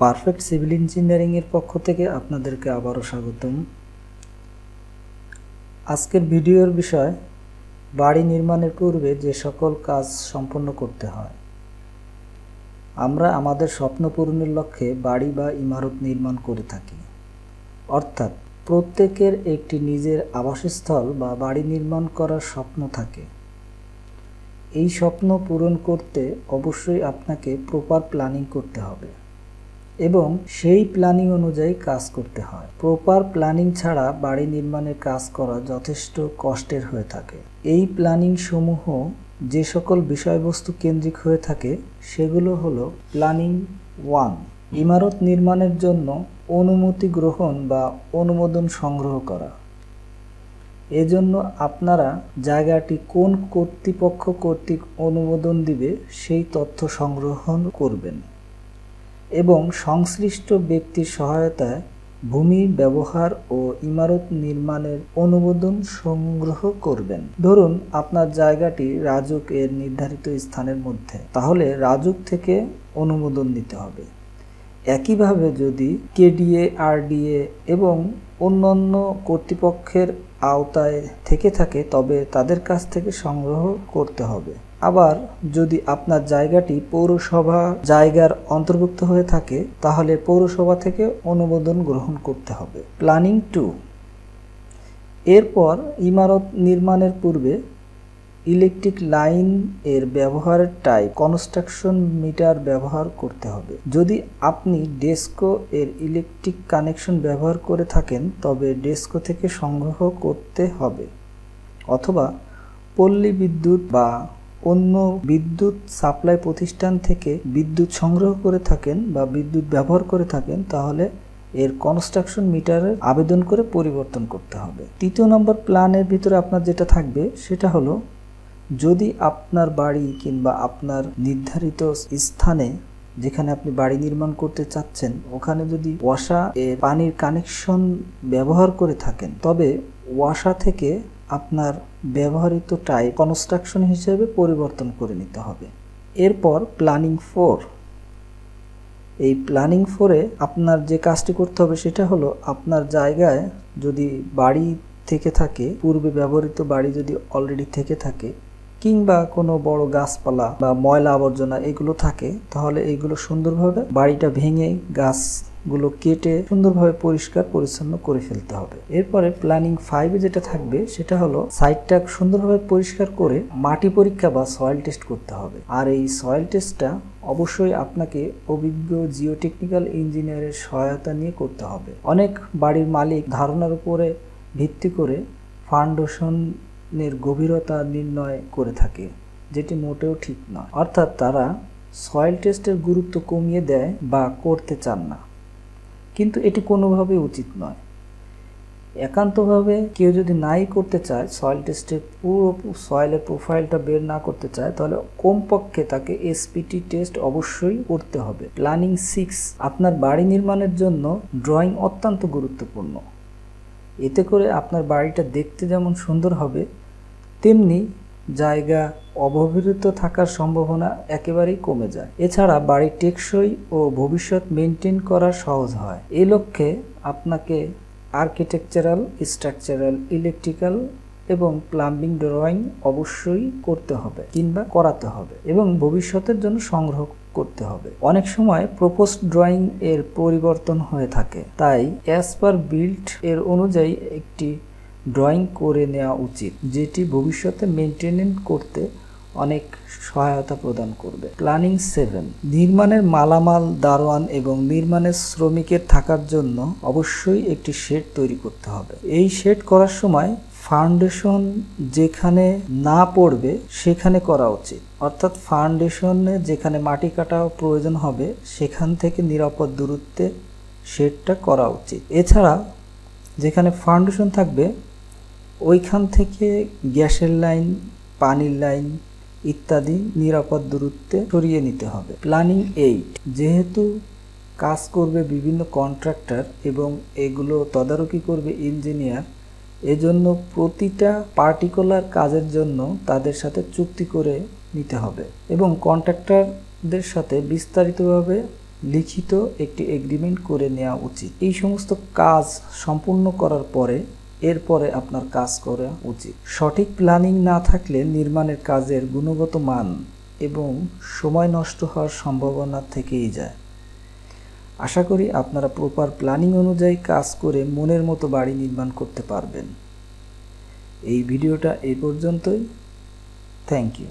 Perfect civil engineering এর পক্ষ থেকে আপনাদেরকে আবারো স্বাগতম। আজকের ভিডিওর বিষয় বাড়ি নির্মাণের পূর্বে যে সকল কাজ সম্পন্ন করতে হয়। আমরা আমাদের স্বপ্ন পূরণের লক্ষ্যে বাড়ি বা ইমারত নির্মাণ করে থাকি, অর্থাৎ প্রত্যেকের একটি নিজের আবাসস্থল বা বাড়ি নির্মাণ করার স্বপ্ন থাকে। এই স্বপ্ন পূরণ করতে অবশ্যই আপনাকে প্রপার প্ল্যানিং করতে হবে এবং সেই প্ল্যানিং অনুযায়ী কাজ করতে হয়। প্রপার প্ল্যানিং ছাড়া বাড়ি নির্মাণের কাজ করা যথেষ্ট কষ্টের হয়ে থাকে। এই প্ল্যানিং সমূহ যে সকল বিষয়বস্তু কেন্দ্রিক হয়ে থাকে সেগুলো হলো প্ল্যানিং 1, ইমারত নির্মাণের জন্য অনুমতি গ্রহণ বা অনুমোদন সংগ্রহ করা। এজন্য আপনারা জায়গাটি কোন কর্তৃপক্ষ কর্তৃক অনুমোদন দিবে সেই তথ্য সংগ্রহণ করবেন এবং সংশ্লিষ্ট ব্যক্তির সহায়তায় ভূমি ব্যবহার ও ইমারত নির্মাণের অনুমোদন সংগ্রহ করবেন। ধরুন আপনার জায়গাটি রাজুক এর নির্ধারিত স্থানের মধ্যে, তাহলে রাজুক থেকে অনুমোদন নিতে হবে। একইভাবে যদি কেডিএ, আরডিএ এবং অন্যান্য কর্তৃপক্ষের আওতায় থেকে থাকে তবে তাদের কাছ থেকে সংগ্রহ করতে হবে। আবার যদি আপনার জায়গাটি পৌরসভা জায়গার অন্তর্ভুক্ত হয়ে থাকে তাহলে পৌরসভা থেকে অনুমোদন গ্রহণ করতে হবে। প্ল্যানিং 2, এরপর ইমারত নির্মাণের পূর্বে ইলেকট্রিক লাইন এর ব্যবহারের টাইপ, কনস্ট্রাকশন মিটার ব্যবহার করতে হবে। যদি আপনি ডেস্কো এর ইলেকট্রিক কানেকশন ব্যবহার করে থাকেন তবে ডেস্কো থেকে সংগ্রহ করতে হবে, অথবা পল্লী বিদ্যুৎ বা অন্য বিদ্যুৎ সাপ্লাই প্রতিষ্ঠান থেকে বিদ্যুৎ সংগ্রহ করে থাকেন বা বিদ্যুৎ ব্যবহার করে থাকেন তাহলে এর কনস্ট্রাকশন মিটারের আবেদন করে পরিবর্তন করতে হবে। তৃতীয় নম্বর প্ল্যানের ভিতরে আপনার যেটা থাকবে সেটা হলো, যদি আপনার বাড়ি কিংবা আপনার নির্ধারিত স্থানে যেখানে আপনি বাড়ি নির্মাণ করতে চাচ্ছেন ওখানে যদি ওয়াসা এর পানির কানেকশন ব্যবহার করে থাকেন তবে ওয়াসা থেকে আপনার ব্যবহৃত টাইপ কনস্ট্রাকশন হিসেবে পরিবর্তন করে নিতে হবে। এরপর প্ল্যানিং 4, এই প্ল্যানিং 4-এ আপনার যে কাজটি করতে হবে সেটা হলো, আপনার জায়গায় যদি বাড়ি থেকে থাকে, পূর্বে ব্যবহৃত বাড়ি যদি অলরেডি থেকে থাকে কিংবা কোনো বড় গাছপালা বা ময়লা আবর্জনা এগুলো থাকে তাহলে এগুলো সুন্দরভাবে বাড়িটা ভেঙে গাছগুলো কেটে সুন্দরভাবে পরিষ্কার পরিচ্ছন্ন করে ফেলতে হবে। এরপরে প্ল্যানিং 5-এ যেটা থাকবে সেটা হলো, সাইটটা সুন্দরভাবে পরিষ্কার করে মাটি পরীক্ষা বা সয়েল টেস্ট করতে হবে। আর এই সয়েল টেস্টটা অবশ্যই আপনাকে অভিজ্ঞ জিওটেকনিক্যাল ইঞ্জিনিয়ারের সহায়তা নিয়ে করতে হবে। অনেক বাড়ির মালিক ধারণার উপরে ভিত্তি করে ফাউন্ডেশন এর গভীরতা নির্ণয় করে থাকে, যেটি মোটেও ঠিক নয়। অর্থাৎ তারা সয়েল টেস্টের গুরুত্ব কমিয়ে দেয় বা করতে চান না, কিন্তু এটি কোনোভাবেই উচিত নয়। একান্তভাবে কেউ যদি নাই করতে চায়, সয়েল টেস্টের পুরো সয়েলের প্রোফাইলটা বের না করতে চায় তাহলে কমপক্ষে তাকে এসপিটি টেস্ট অবশ্যই করতে হবে। প্ল্যানিং 6, আপনার বাড়ি নির্মাণের জন্য ড্রয়িং অত্যন্ত গুরুত্বপূর্ণ। এতে করে আপনার বাড়িটা দেখতে যেমন সুন্দর হবে তেমনি জায়গা অব্যবহৃত থাকার সম্ভাবনা একেবারেই কমে যায়। এছাড়া বাড়ির টেকসই ও ভবিষ্যৎ মেনটেন করা সহজ হয়। এই লক্ষ্যে আপনাকে আর্কিটেকচারাল, স্ট্রাকচারাল, ইলেকট্রিক্যাল এবং প্লাম্বিং ড্রয়িং অবশ্যই করতে হবে কিংবা করাতে হবে এবং ভবিষ্যতের জন্য সংগ্রহ করতে হবে। অনেক সময় প্রপোজড ড্রয়িং এর পরিবর্তন হয়ে থাকে, তাই অ্যাজ পার বিল্ড এর অনুযায়ী একটি ড্রয়িং করে নেওয়া উচিত যেটি ভবিষ্যতে মেনটেনেন্স করতে অনেক সহায়তা প্রদান করবে। প্ল্যানিং 7, নির্মাণের মালামাল, দারোয়ান এবং নির্মাণের শ্রমিকের থাকার জন্য অবশ্যই একটি শেড তৈরি করতে হবে। এই শেড করার সময় ফাউন্ডেশন যেখানে না পড়বে সেখানে করা উচিত, অর্থাৎ ফাউন্ডেশনে যেখানে মাটি কাটা প্রয়োজন হবে সেখান থেকে নিরাপদ দূরত্বে শেডটা করা উচিত। এছাড়া যেখানে ফাউন্ডেশন থাকবে ওইখান থেকে গ্যাসের লাইন, পানির লাইন ইত্যাদি নিরাপদ দূরত্বে সরিয়ে নিতে হবে। প্ল্যানিং 8, যেহেতু কাজ করবে বিভিন্ন কন্ট্রাক্টর এবং এগুলো তদারকি করবে ইঞ্জিনিয়ার, এজন্য প্রতিটা পার্টিকুলার কাজের জন্য তাদের সাথে চুক্তি করে নিতে হবে এবং কন্ট্রাক্টরদের সাথে বিস্তারিতভাবে लिखित एक एग्रिमेंट कर नेওয়া उचित। এই সমস্ত কাজ সম্পূর্ণ করার পরে এরপরে আপনার কাজ করা উচিত। সঠিক প্ল্যানিং না থাকলে নির্মাণের কাজের গুণগত মান এবং সময় নষ্ট হওয়ার সম্ভাবনা থেকেই যায়। আশা করি আপনারা প্রপার প্ল্যানিং অনুযায়ী কাজ করে মনের মতো বাড়ি নির্মাণ করতে পারবেন। এই ভিডিওটা এই পর্যন্তই। Thank you.